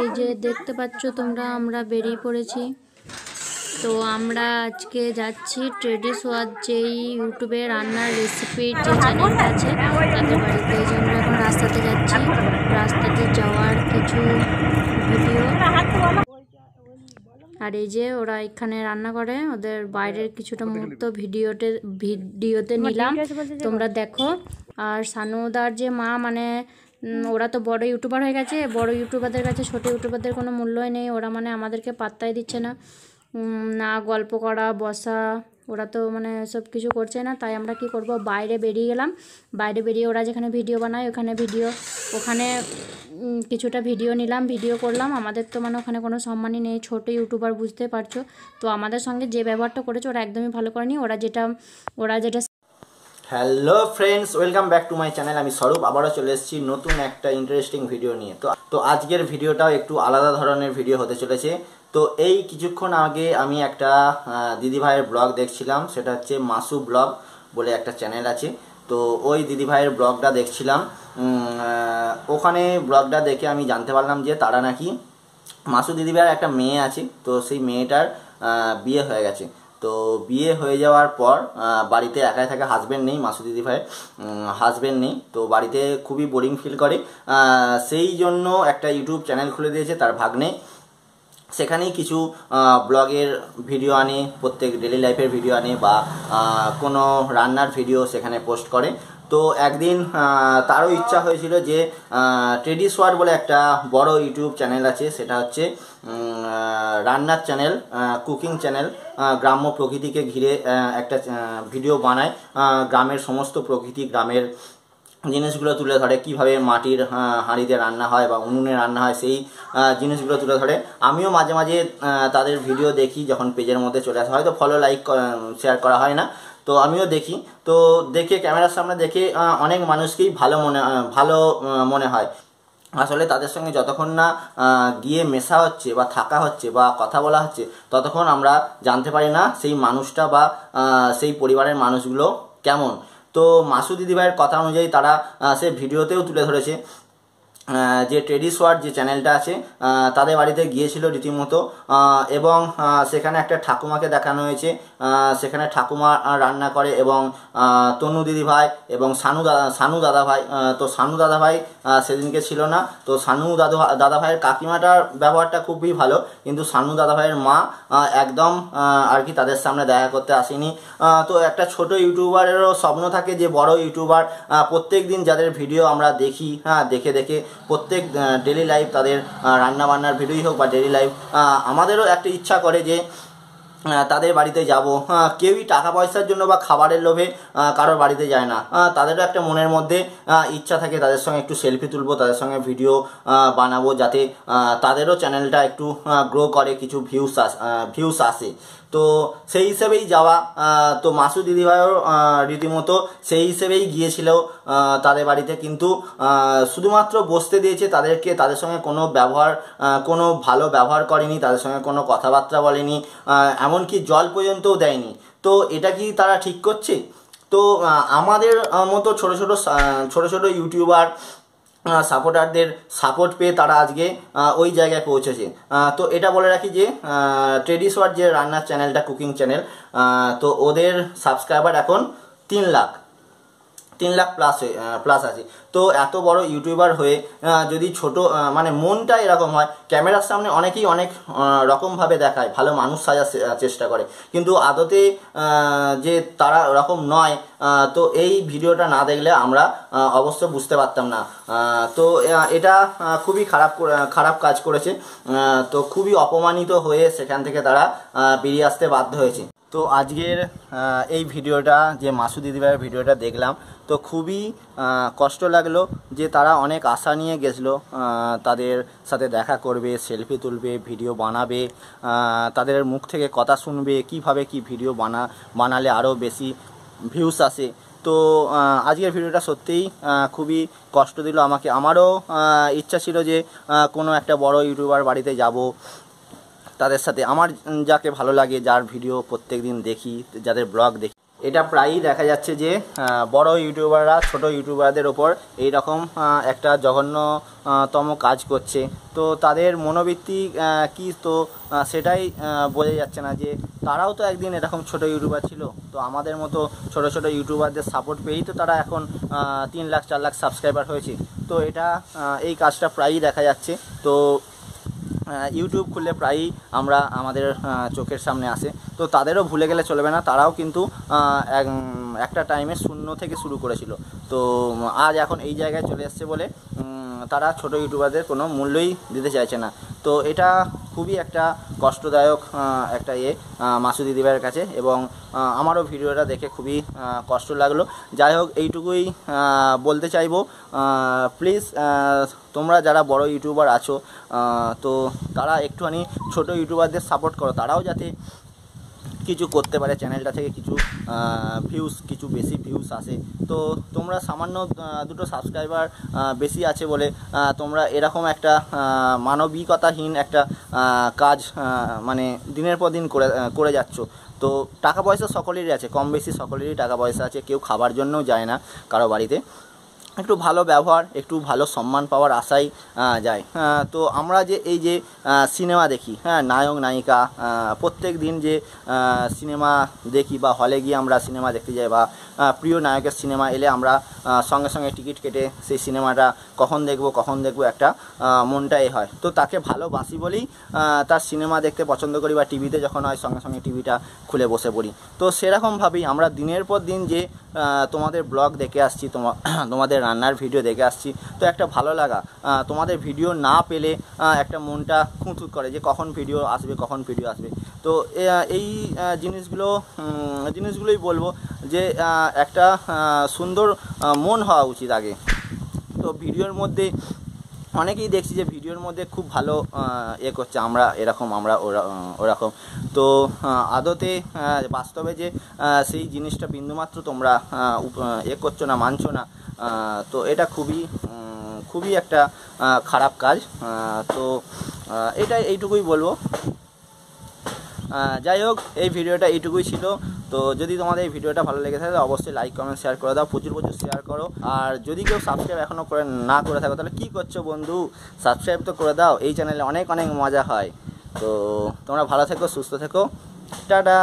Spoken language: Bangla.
এই যে দেখতে পাচ্ছ তোমরা, আমরা বেরিয়ে পড়েছি। তো আমরা আজকে যাচ্ছি ট্রেডিসওয়াদ যেই ইউটিউবে রান্নার রেসিপির যে চ্যানেলটা আছে তাদের বাড়িতে। এই যে আমরা এখন রাস্তাতে যাচ্ছি, রাস্তাতে যাওয়ার কিছু ভিডিও। আর এই যে ওরা এখানে রান্না করে, ওদের বাইরের কিছুটা মুহূর্ত ভিডিওতে নিলাম, তোমরা দেখো। আর সানুদার যে মা, মানে ওরা তো বড় ইউটিউবার হয়ে গেছে, বড় ইউটিউবারদের কাছে ছোট ইউটিউবারদের কোনো মূল্যই নেই। ওরা মানে আমাদেরকে পাত্তাই দিচ্ছে না, না গল্প করা বসা, ওরা তো মানে সব কিছু করছে না। তাই আমরা কি করব, বাইরে বেরিয়ে গেলাম। বাইরে বেরিয়ে ওরা যেখানে ভিডিও বানায় ওখানে কিছুটা ভিডিও নিলাম, ভিডিও করলাম। আমাদের তো মানে ওখানে কোনো সম্মানই নেই, ছোটো ইউটিউবার বুঝতে পারছো। তো আমাদের সঙ্গে যে ব্যবহারটা করেছে ওরা একদমই ভালো করেনি। ওরা যেটা hello friends, welcome back to my channel. আমি স্বরূপ, আবারও চলে এসেছি নতুন একটা ইন্টারেস্টিং ভিডিও নিয়ে। তো আজকের ভিডিওটাও একটু আলাদা ধরনের ভিডিও হতে চলেছে। তো এই কিছুক্ষণ আগে আমি একটা দিদিভাইয়ের ব্লগ দেখছিলাম, সেটা হচ্ছে মাসু ব্লগ বলে একটা চ্যানেল আছে। তো ওই দিদিভাইয়ের ব্লগটা দেখছিলাম, ওখানে ব্লগটা দেখে আমি জানতে পারলাম যে তারা নাকি, মাসু দিদিভাইয়ের একটা মেয়ে আছে, তো সেই মেয়েটার বিয়ে হয়ে গেছে। তো বিয়ে হয়ে যাওয়ার পর বাড়িতে একাই থাকে, হাজব্যান্ড নেই, মাসু দিদিভাইয়ের হাজব্যান্ড নেই। তো বাড়িতে খুবই বোরিং ফিল করে, সেই জন্য একটা ইউটিউব চ্যানেল খুলে দিয়েছে তার ভাগ্নে। সেখানেই কিছু ব্লগের ভিডিও আনে, প্রত্যেক ডেলি লাইফের ভিডিও আনে বা কোনো রান্নার ভিডিও সেখানে পোস্ট করে। তো একদিন তারও ইচ্ছা হয়েছিল যে ট্রেডিসওয়াড বলে একটা বড় ইউটিউব চ্যানেল আছে, সেটা হচ্ছে রান্নার চ্যানেল, কুকিং চ্যানেল, গ্রাম্য প্রকৃতিকে ঘিরে একটা ভিডিও বানায়, গ্রামের সমস্ত প্রকৃতি, গ্রামের জিনিসগুলো তুলে ধরে, কীভাবে মাটির হাঁড়িতে রান্না হয় বা উনুনে রান্না হয় সেই জিনিসগুলো তুলে ধরে। আমিও মাঝে মাঝে তাদের ভিডিও দেখি যখন পেজের মধ্যে চলে আসে, হয়তো ফলো লাইক শেয়ার করা হয় না, তো আমিও দেখি। তো দেখে ক্যামেরার সামনে দেখে অনেক মানুষকেই ভালো মনে হয়। আসলে তাদের সঙ্গে যতক্ষণ না গিয়ে মেশা হচ্ছে বা থাকা হচ্ছে বা কথা বলা হচ্ছে ততক্ষণ আমরা জানতে পারি না সেই মানুষটা বা সেই পরিবারের মানুষগুলো কেমন। তো মাসু দিদিভাইয়ের কথা অনুযায়ী তারা সে ভিডিওতেও তুলে ধরেছে যে ট্রেডিসওয়াড যে চ্যানেলটা আছে তাদের বাড়িতে গিয়েছিল রীতিমতো, এবং সেখানে একটা ঠাকুমাকে দেখানো হয়েছে, সেখানে ঠাকুমা রান্না করে এবং তনু দিদিভাই এবং সানু দাদাভাই। তো সানু দাদাভাই সেদিনকে ছিল না, তো সানু দাদাভাইয়ের কাকিমাটার ব্যবহারটা খুবই ভালো, কিন্তু সানু দাদাভাইয়ের মা একদম আর কি তাদের সামনে দেখা করতে আসেনি। তো একটা ছোট ইউটিউবারেরও স্বপ্ন থাকে যে বড় ইউটিউবার, প্রত্যেক দিন যাদের ভিডিও আমরা দেখি, হ্যাঁ দেখে প্রত্যেক ডেলি লাইফ তাদের রান্নাবান্নার ভিডিওই হোক বা ডেলি লাইফ, আমাদেরও একটা ইচ্ছা করে যে তাদের বাড়িতে যাব। হ্যাঁ, কেউই টাকা পয়সার জন্য বা খাবারের লোভে কারোর বাড়িতে যায় না, তাদেরও একটা মনের মধ্যে ইচ্ছা থাকে তাদের সঙ্গে একটু সেলফি তুলবো, তাদের সঙ্গে ভিডিও বানাবো, যাতে তাদেরও চ্যানেলটা একটু গ্রো করে, কিছু ভিউস আসে। তো সেই হিসেবেই যাওয়া। তো মাসু দিদিভাইও রীতিমতো সেই হিসেবেই গিয়েছিল তাদের বাড়িতে, কিন্তু শুধুমাত্র বসতে দিয়েছে তাদেরকে, তাদের সঙ্গে কোনো ভালো ব্যবহার করেনি, তাদের সঙ্গে কোনো কথাবার্তা বলেনি, এমনকি জল পর্যন্তও দেয়নি। তো এটা কি তারা ঠিক করছে? তো আমাদের মতো ছোট ছোট ইউটিউবার সাপোর্টারদের সাপোর্ট পেয়ে তারা আজকে ওই জায়গায় পৌঁছেছে। তো এটা বলে রাখি যে ট্রেডিসওয়াড যে রান্নার চ্যানেলটা, কুকিং চ্যানেল, তো ওদের সাবস্ক্রাইবার এখন 3 লাখ, 3 লাখ প্লাস আছে। তো এত বড় ইউটিউবার হয়ে যদি ছোট, মানে মনটা এরকম হয়, ক্যামেরার সামনে অনেকেই অনেক রকমভাবে দেখায়, ভালো মানুষ সাজার চেষ্টা করে, কিন্তু আদতে যে তারা ওরকম নয়। তো এই ভিডিওটা না দেখলে আমরা অবশ্য বুঝতে পারতাম না। তো এটা খুবই খারাপ কাজ করেছে। তো খুবই অপমানিত হয়ে সেখান থেকে তারা বেরিয়ে আসতে বাধ্য হয়েছে। তো আজকের এই ভিডিওটা, যে মাসু দিদিভাইয়ের ভিডিওটা দেখলাম, তো খুবই কষ্ট লাগলো যে তারা অনেক আশা নিয়ে গেছিলো, তাদের সাথে দেখা করবে, সেলফি তুলবে, ভিডিও বানাবে, তাদের মুখ থেকে কথা শুনবে, কিভাবে কি ভিডিও বানালে আরও বেশি ভিউস আসে। তো আজকের ভিডিওটা সত্যিই খুবই কষ্ট দিল আমাকে। আমারও ইচ্ছা ছিল যে কোনো একটা বড় ইউটিউবার বাড়িতে যাব, তাদের সাথে আমার যাকে ভালো লাগে, যার ভিডিও প্রত্যেক দিন দেখি, যাদের ব্লগ দেখি, এটা প্রায়ই দেখা যাচ্ছে যে বড় ইউটিউবাররা ছোট ইউটিউবারদের উপর এই রকম একটা জঘন্যতম কাজ করছে। তো তাদের মনোবৃত্তি কি তো সেটাই বোঝা যাচ্ছে না, যে তারাও তো একদিন এরকম ছোট ইউটিউবার ছিল। তো আমাদের মতো ছোট ছোট ইউটিউবারদের সাপোর্ট পেয়েই তো তারা এখন 3 লাখ 4 লাখ সাবস্ক্রাইবার হয়েছে। তো এটা এই কাজটা প্রায়ই দেখা যাচ্ছে। তো ইউটিউব খুললে প্রায়ই আমরা আমাদের চোখের সামনে আসে। তো তাদেরও ভুলে গেলে চলবে না, তারাও কিন্তু একটা টাইমে শূন্য থেকে শুরু করেছিল। তো আজ এখন এই জায়গায় চলে আসছে বলে তারা ছোট ইউটিউবারদের কোনো মূল্যই দিতে চাইছে না। তো এটা খুবই একটা কষ্টদায়ক একটা মাসুদি দিদিভাইয়ের কাছে, এবং আমারও ভিডিওটা দেখে খুবই কষ্ট লাগলো। যাই হোক, এইটুকুই বলতে চাইবো, প্লিজ তোমরা যারা বড় ইউটিউবার আছো তো তারা একটুখানি ছোট ইউটিউবারদের সাপোর্ট করো, তারাও যাতে কিছু করতে পারে, চ্যানেলটা থেকে কিছু বেশি ভিউজ আসে। তো তোমরা সামান্য 2 সাবস্ক্রাইবার বেশি আছে বলে তোমরা এরকম একটা মানবিকতাহীন একটা কাজ মানে দিনের পর দিন করে যাচ্ছ। তো টাকা পয়সা সকলেরই আছে, কম বেশি সকলেরই টাকা পয়সা আছে, কেউ খাবার জন্যও যায় না কারো বাড়িতে। একটু ভালো ব্যবহার, একটু ভালো সম্মান পাওয়ার আশাই যায়। তো আমরা যে এই যে সিনেমা দেখি, হ্যাঁ, নায়ক নায়িকা প্রত্যেক দিন যে সিনেমা দেখি বা হলে গিয়ে আমরা সিনেমা দেখতে যাই, বা প্রিয় নায়কের সিনেমা এলে আমরা সঙ্গে সঙ্গে টিকিট কেটে সেই সিনেমাটা কখন দেখব একটা মনটা হয়। তো তাকে ভালোবাসি বলেই তার সিনেমা দেখতে পছন্দ করি, বা টিভিতে যখন হয় সঙ্গে সঙ্গে টিভিটা খুলে বসে পড়ি। তো সেরকমভাবেই আমরা দিনের পর দিন যে তোমাদের ব্লগ দেখে আসছি, তোমাদের রান্নার ভিডিও দেখে আসছি, তো একটা ভালো লাগা, তোমাদের ভিডিও না পেলে একটা মনটা খুঁতখুঁত করে যে কখন ভিডিও আসবে। তো এই জিনিসগুলোই বলবো যে একটা সুন্দর মন হওয়া উচিত আগে। তো ভিডিওর মধ্যে অনেকেই দেখছি যে ভিডিওর মধ্যে খুব ভালো করছে, আমরা এরকম, আমরা ওরকম। তো আদতে বাস্তবে যে সেই জিনিসটা বিন্দুমাত্র তোমরা করছো না, মানছো না। তো এটা খুবই একটা খারাপ কাজ। তো এটা এইটুকুই বলবো। যাই হোক, এই ভিডিওটা এইটুকুই ছিল। তো যদি তোমাদের এই ভিডিওটা ভালো লেগে থাকে অবশ্যই লাইক কমেন্ট শেয়ার করে দাও, প্রচুর শেয়ার করো। আর যদি কেউ সাবস্ক্রাইব এখনও না করে থাকো তাহলে কী করছো বন্ধু, সাবস্ক্রাইব তো করে দাও, এই চ্যানেলে অনেক মজা হয়। তো তোমরা ভালো থেকো, সুস্থ থেকো, টাটা।